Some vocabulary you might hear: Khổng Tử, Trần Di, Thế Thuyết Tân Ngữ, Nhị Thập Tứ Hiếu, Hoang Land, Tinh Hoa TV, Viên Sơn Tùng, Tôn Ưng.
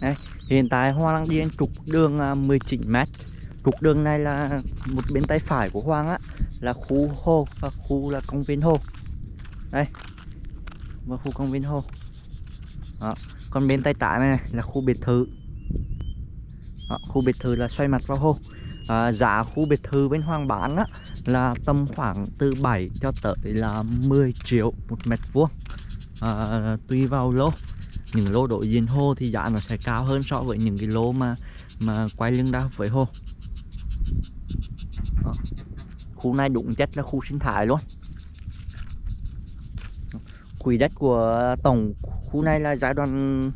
Đấy, hiện tại Hoang đang đi đến trục đường 19m. Trục đường này là một bên tay phải của Hoang á, là khu hồ và khu là công viên hồ. Đây, và khu công viên hồ. Đó. Còn bên tay trái này là khu biệt thự. Đó, khu biệt thự là xoay mặt vào hồ. Giá khu biệt thự bên Hoang bán á, là tầm khoảng từ 7 cho tới là 10 triệu một mét vuông, tùy vào lô. Những lô đối diện hồ thì giá nó sẽ cao hơn so với những cái lô mà quay lưng ra với hồ. Đó. Khu này đúng chất là khu sinh thái luôn. Quỹ đất của tổng khu này là giai đoạn